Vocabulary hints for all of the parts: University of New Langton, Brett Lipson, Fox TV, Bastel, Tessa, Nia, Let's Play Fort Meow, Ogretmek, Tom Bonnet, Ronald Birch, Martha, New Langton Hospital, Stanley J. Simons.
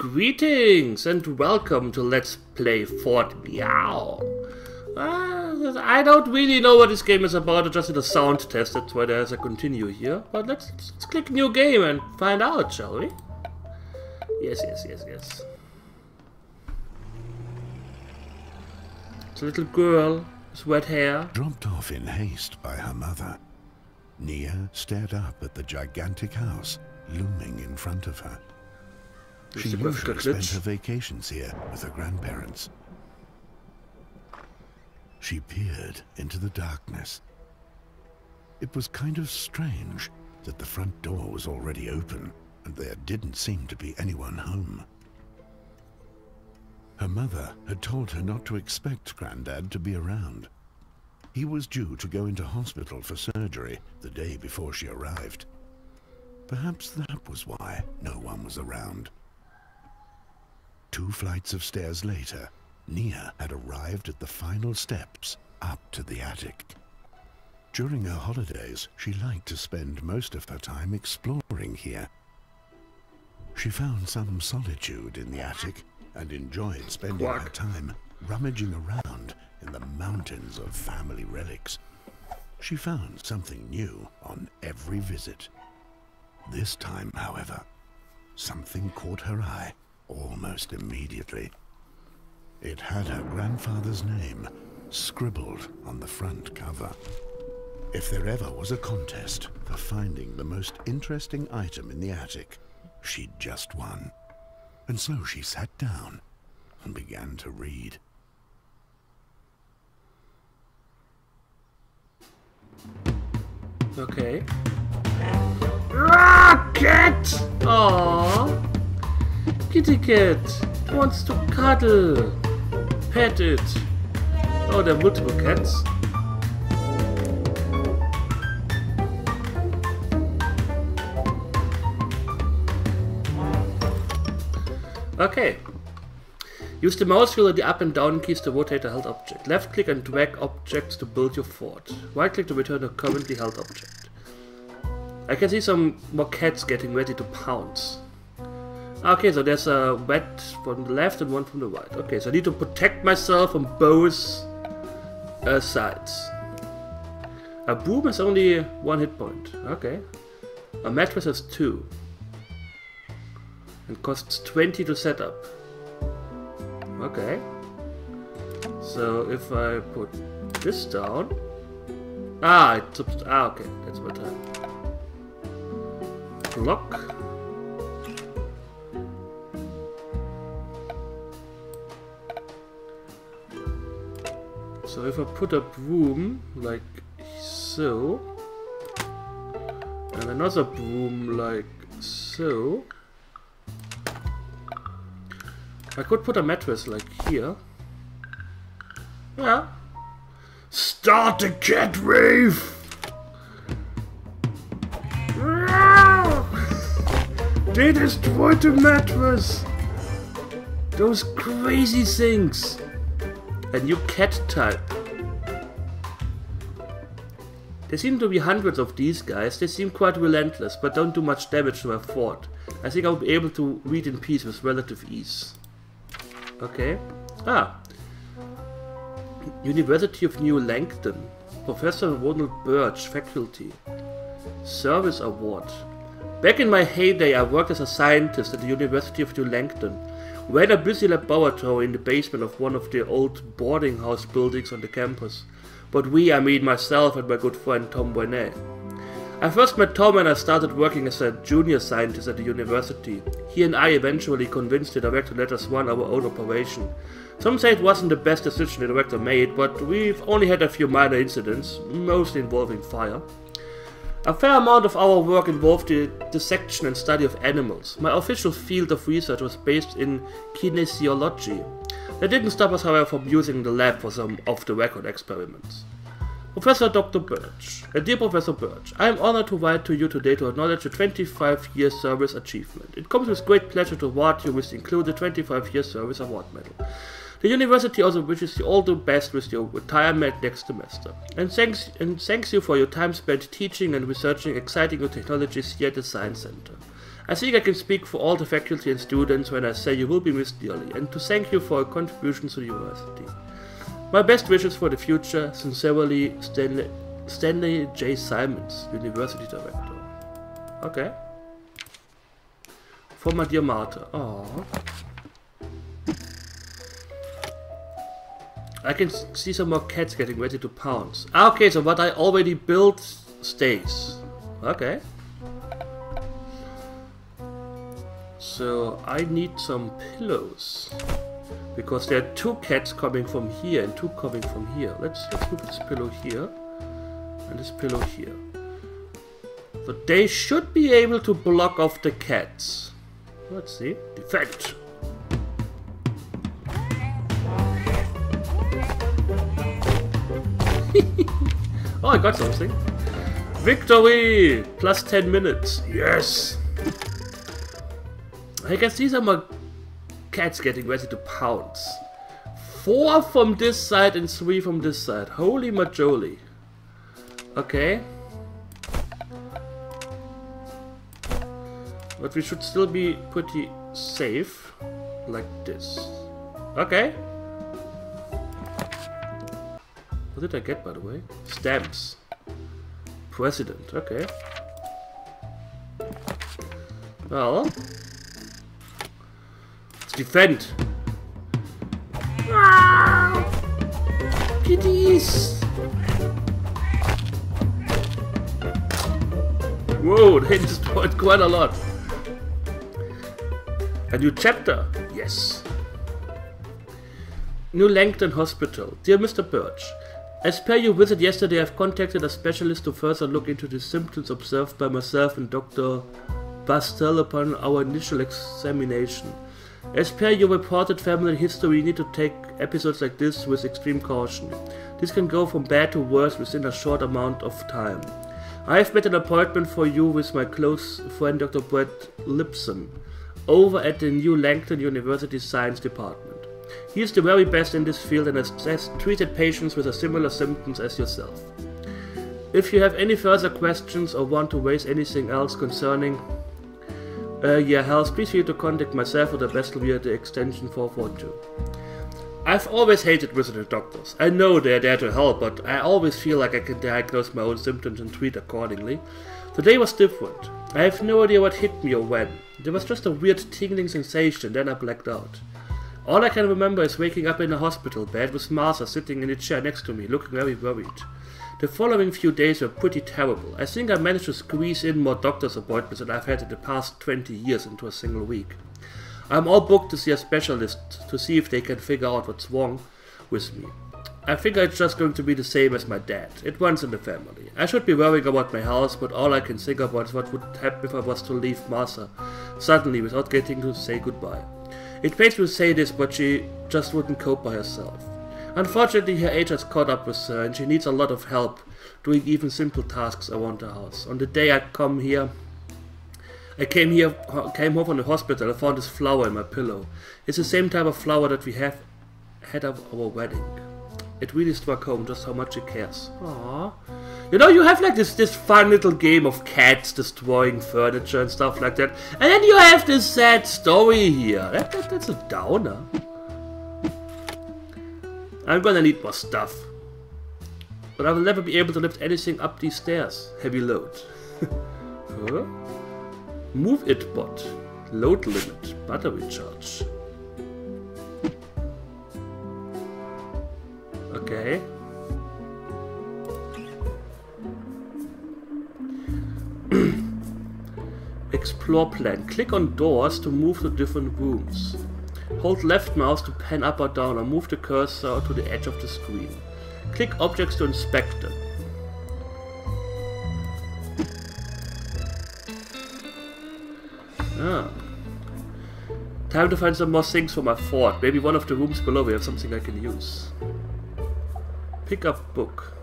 Greetings and welcome to Let's Play Fort Meow. I don't really know what this game is about. I just did a sound test, that's why there's a continue here. But let's click new game and find out, shall we? Yes. It's a little girl with wet hair. Dropped off in haste by her mother, Nia stared up at the gigantic house looming in front of her. She usually spent her vacations here with her grandparents. She peered into the darkness. It was kind of strange that the front door was already open and there didn't seem to be anyone home. Her mother had told her not to expect Grandad to be around. He was due to go into hospital for surgery the day before she arrived. Perhaps that was why no one was around. 2 flights of stairs later, Nia had arrived at the final steps up to the attic. During her holidays, she liked to spend most of her time exploring here. She found some solitude in the attic and enjoyed spending her time rummaging around in the mountains of family relics. She found something new on every visit. This time, however, something caught her eye almost immediately. It had her grandfather's name scribbled on the front cover. If there ever was a contest for finding the most interesting item in the attic, she'd just won. And so she sat down and began to read. Okay. Cat! Aww. Kitty cat wants to cuddle. Pet it. Oh, there are multiple cats. Okay. Use the mouse wheel and the up and down keys to rotate a held object. Left click and drag objects to build your fort. Right click to return a currently held object. I can see some more cats getting ready to pounce. Okay, so there's a wet from the left and one from the right. Okay, so I need to protect myself from both sides. A broom has only 1 hit point. Okay. A mattress has 2. And costs 20 to set up. Okay. So if I put this down... okay, that's my time. Block. So if I put a broom like so, and another broom like so, I could put a mattress like here. Yeah. Start a cat rave! They destroyed the mattress! Those crazy things! A new cat type. There seem to be hundreds of these guys. They seem quite relentless, but don't do much damage to my fort. I think I'll be able to read in peace with relative ease. Okay. University of New Langton. Professor Ronald Birch, faculty. Service award. Back in my heyday, I worked as a scientist at the University of New Langton. We had a busy laboratory in the basement of one of the old boarding house buildings on the campus. But I mean myself and my good friend Tom Bonnet. I first met Tom when I started working as a junior scientist at the university. He and I eventually convinced the director to let us run our own operation. Some say it wasn't the best decision the director made, but we've only had a few minor incidents, mostly involving fire. A fair amount of our work involved the dissection and study of animals. My official field of research was based in kinesiology. That didn't stop us, however, from using the lab for some off-the-record experiments. Professor Dr. Birch, dear Professor Birch, I am honored to write to you today to acknowledge your 25-year service achievement. It comes with great pleasure to award you with the included 25-year service award medal. The university also wishes you all the best with your retirement next semester, and thanks you for your time spent teaching and researching exciting new technologies here at the Science Center. I think I can speak for all the faculty and students when I say you will be missed dearly, and to thank you for your contributions to the university. My best wishes for the future, sincerely, Stanley J. Simons, University Director. Okay. For my dear Martha. Oh. I can see some more cats getting ready to pounce. Ah, okay, so what I already built stays. Okay. So I need some pillows. Because there are two cats coming from here and two coming from here. Let's put this pillow here. And this pillow here. But they should be able to block off the cats. Let's see. Defend! Oh, I got something. Victory! Plus 10 minutes. Yes! I can see some more cats getting ready to pounce. 4 from this side and 3 from this side. Holy majoli. Okay. But we should still be pretty safe. Like this. Okay. What did I get, by the way? Stamps. President, okay. Well. Let's defend. Kitties! Whoa, they destroyed quite a lot. A new chapter? Yes. New Langton Hospital. Dear Mr. Birch, as per your visit yesterday, I have contacted a specialist to further look into the symptoms observed by myself and Dr. Bastel upon our initial examination. As per your reported family history, you need to take episodes like this with extreme caution. This can go from bad to worse within a short amount of time. I have made an appointment for you with my close friend Dr. Brett Lipson over at the New Langton University Science Department. He is the very best in this field and has treated patients with similar symptoms as yourself. If you have any further questions or want to raise anything else concerning your health, please feel free to contact myself or the Bastel via the extension 442. I've always hated visiting doctors. I know they're there to help, but I always feel like I can diagnose my own symptoms and treat accordingly. Today was different. I have no idea what hit me or when. There was just a weird tingling sensation, then I blacked out. All I can remember is waking up in a hospital bed with Martha sitting in a chair next to me, looking very worried. The following few days were pretty terrible. I think I managed to squeeze in more doctor's appointments than I've had in the past 20 years into a single week. I'm all booked to see a specialist to see if they can figure out what's wrong with me. I think it's just going to be the same as my dad. It runs in the family. I should be worrying about my health, but all I can think about is what would happen if I was to leave Martha suddenly without getting to say goodbye. It pains me to say this, but she just wouldn't cope by herself. Unfortunately, her age has caught up with her and she needs a lot of help doing even simple tasks around the house. On the day I came home from the hospital, I found this flower in my pillow. It's the same type of flower that we have had at our wedding. It really struck home just how much she cares. Aww. You know, you have like this fun little game of cats destroying furniture and stuff like that. And then you have this sad story here. That's a downer. I'm gonna need more stuff. But I will never be able to lift anything up these stairs. Heavy load. Huh? Move it bot. Load limit. Battery charge. Okay. Explore plan. Click on doors to move to different rooms. Hold left mouse to pan up or down or move the cursor to the edge of the screen. Click objects to inspect them. Ah. Time to find some more things for my fort. Maybe one of the rooms below we have something I can use. Pick up book.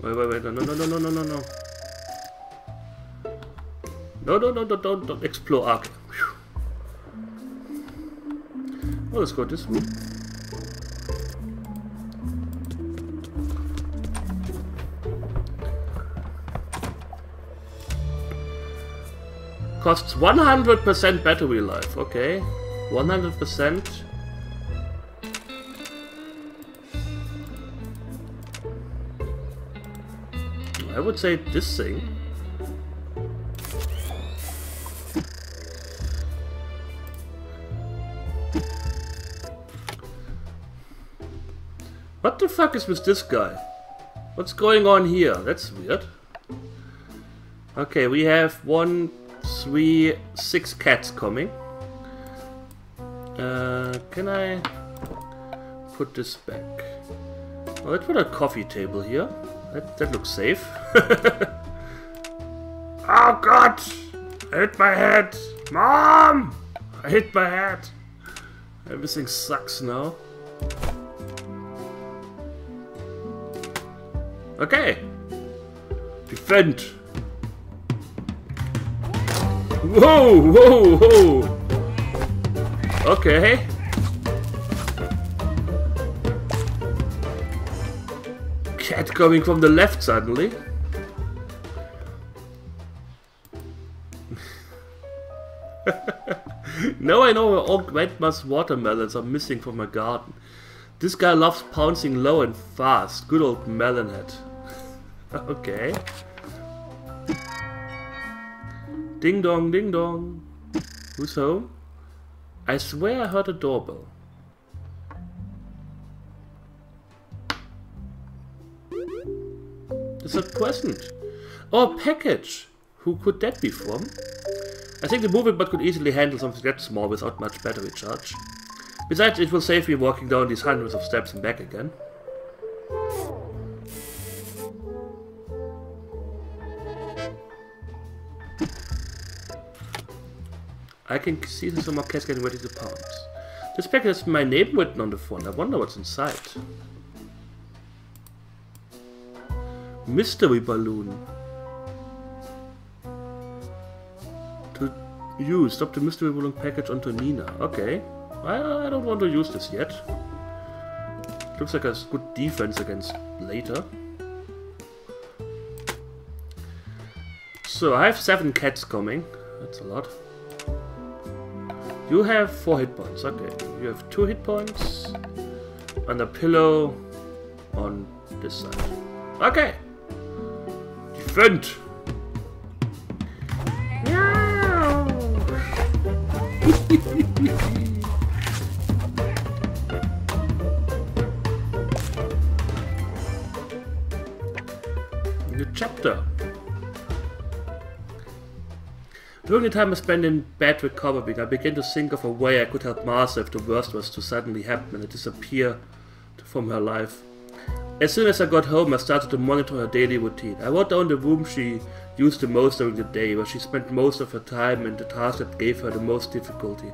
Wait, no, don't explore arc. Well, let's go this way. Costs 100% battery life. Okay. 100%. I would say this thing. What the fuck is with this guy? What's going on here? That's weird. Okay, we have 1, 3, 6 cats coming. Can I put this back? Oh, let's put a coffee table here. That looks safe. Oh god! I hit my head! Mom! I hit my head! Everything sucks now. Okay! Defend! Whoa! Whoa! Whoa! Okay! Cat coming from the left suddenly. Now I know where all grandma's watermelons are missing from her garden. This guy loves pouncing low and fast. Good old melon head. Okay. Ding dong, ding dong. Who's home? I swear I heard a doorbell. It's a present. Oh, a package. Who could that be from? I think the moving bot could easily handle something that small without much battery charge. Besides, it will save me walking down these hundreds of steps and back again. I can see some more cats getting ready to pounce. This package has my name written on the front. I wonder what's inside. Mystery balloon. To use. Stop the mystery balloon package onto Nina. Okay. I don't want to use this yet. Looks like a good defense against later. So I have 7 cats coming. That's a lot. You have 4 hit points. Okay. You have 2 hit points. And a pillow on this side. Okay. Defend! Yeah. New chapter. During the time I spent in bed recovering, I began to think of a way I could help Martha if the worst was to suddenly happen and disappear from her life. As soon as I got home, I started to monitor her daily routine. I wrote down the room she used the most during the day, where she spent most of her time, and the task that gave her the most difficulty.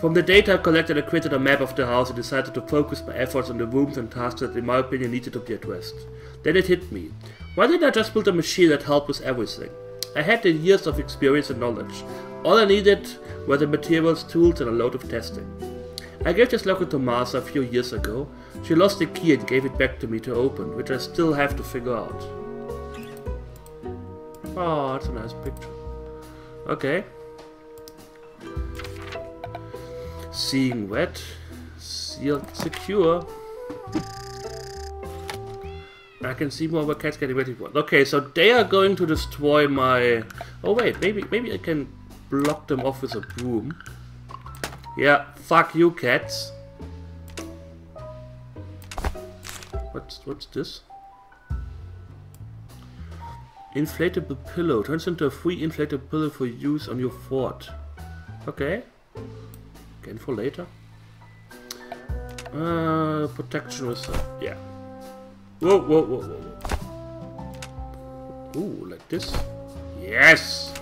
From the data I collected, I created a map of the house and decided to focus my efforts on the rooms and tasks that, in my opinion, needed to be addressed. Then it hit me. Why didn't I just build a machine that helped with everything? I had the years of experience and knowledge. All I needed were the materials, tools, and a load of testing. I gave this locket to Martha a few years ago. She lost the key and gave it back to me to open, which I still have to figure out. Oh, that's a nice picture. Okay. Seeing wet, sealed secure. I can see more of a cat's getting ready for it. Okay, so they are going to destroy my... Oh wait, maybe I can block them off with a broom. Yeah, fuck you, cats. What's this? Inflatable pillow. Turns into a free inflatable pillow for use on your fort. Okay. Again for later. Protection reserve. Yeah. Whoa, whoa, whoa, whoa. Ooh, like this. Yes!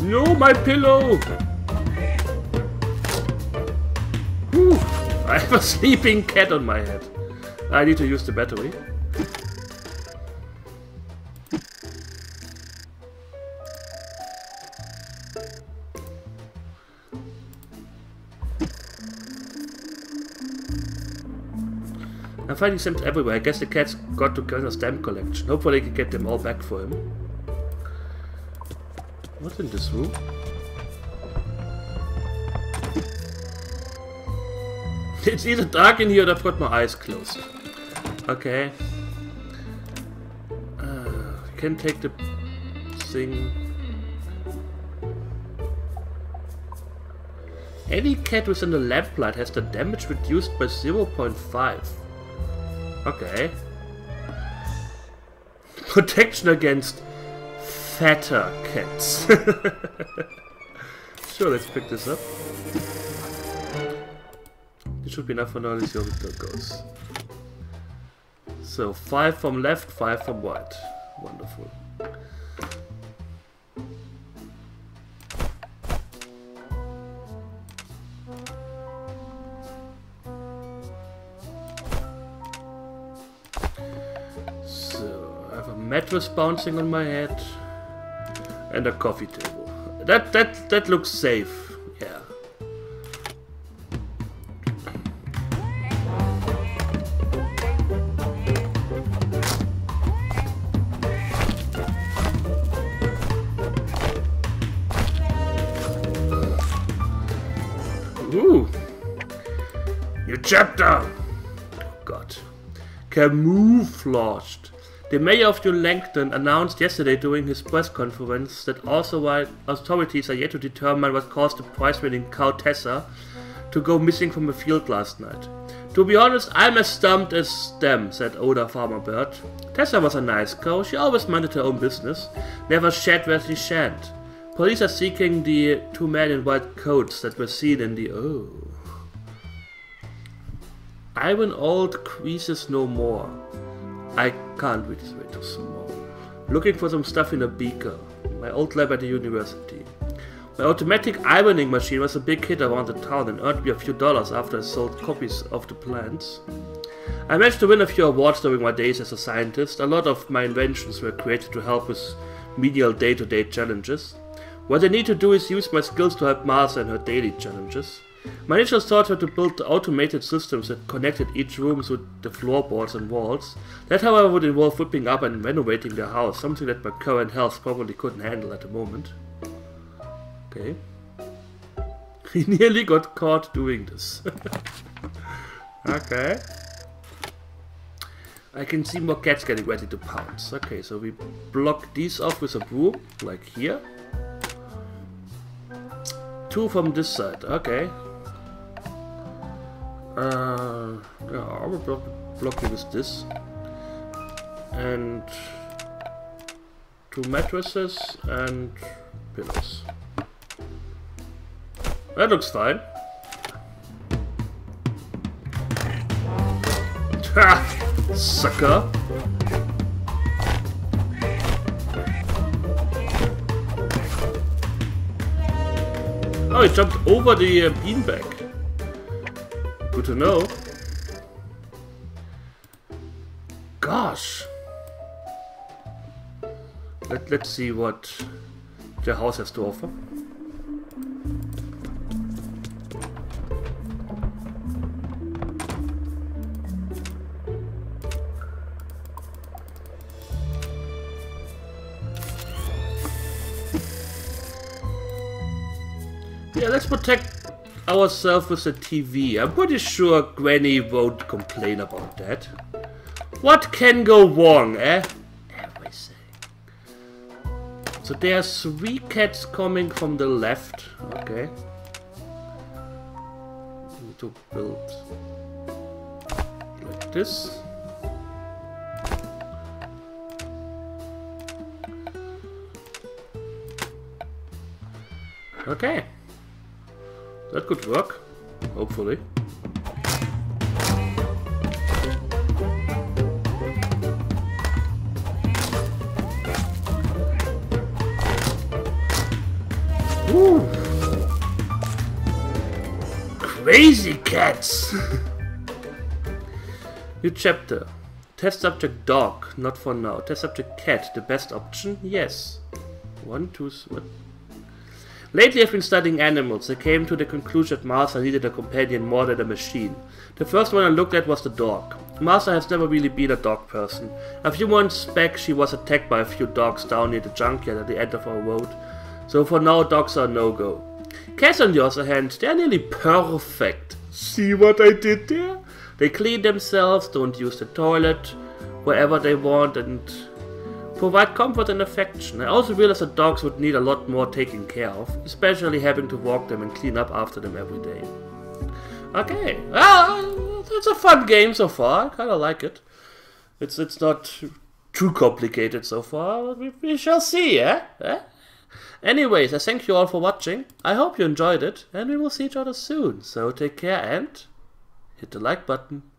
No, my pillow! Whew, I have a sleeping cat on my head. I need to use the battery. I'm finding Sims everywhere. I guess the cat's got to get a stamp collection. Hopefully I can get them all back for him. What's in this room? It's either dark in here and I've got my eyes closed. Okay. Can take the thing. Any cat within the lamplight has the damage reduced by 0.5. Okay. Protection against fatter cats. Sure, let's pick this up. This should be enough for now. Let's see how it goes. So 5 from left, 5 from right. Wonderful. Mattress bouncing on my head and a coffee table. That looks safe. Yeah. Ooh. New chapter. Oh God. Camouflaged. The mayor of New Langton announced yesterday during his press conference that also while authorities are yet to determine what caused the prize-winning cow Tessa to go missing from a field last night. To be honest, I'm as stumped as them, said older Farmer Bird. Tessa was a nice cow, she always minded her own business, never shed where she shan't. Police are seeking the two men in white coats that were seen in the... Oh. Iron old creases no more. I can't read, it's way too small. Looking for some stuff in a beaker. My old lab at the university. My automatic ironing machine was a big hit around the town and earned me a few dollars after I sold copies of the plans. I managed to win a few awards during my days as a scientist. A lot of my inventions were created to help with menial day-to-day challenges. What I need to do is use my skills to help Martha in her daily challenges. My initial thoughts were to build automated systems that connected each room to the floorboards and walls. That, however, would involve whipping up and renovating the house, something that my current health probably couldn't handle at the moment. Okay. He nearly got caught doing this. Okay. I can see more cats getting ready to pounce. Okay, so we block these off with a broom, like here. 2 from this side, okay. Yeah, I will block it with this. And 2 mattresses and pillows. That looks fine. Ha! Sucker! Oh, he jumped over the beanbag. Good to know. Gosh. Let's see what the house has to offer. Yeah, let's protect ourselves with the TV. I'm pretty sure Granny won't complain about that. What can go wrong, eh? Everything. So there are 3 cats coming from the left. Okay. We need to build like this. Okay. That could work, hopefully. Ooh. Crazy cats! New chapter. Test subject dog, not for now. Test subject cat, the best option? Yes. 1, 2, 3. Lately I've been studying animals. I came to the conclusion that Martha needed a companion more than a machine. The first one I looked at was the dog. Martha has never really been a dog person. A few months back she was attacked by a few dogs down near the junkyard at the end of our road. So for now dogs are no-go. Cats on the other hand, they are nearly perfect. See what I did there? They clean themselves, don't use the toilet, wherever they want and provide comfort and affection. I also realized that dogs would need a lot more taking care of, especially having to walk them and clean up after them every day. Okay, well, it's a fun game so far. I kind of like it. It's not too complicated so far. We shall see, eh? Anyways, I thank you all for watching. I hope you enjoyed it, and we will see each other soon. So take care and hit the like button.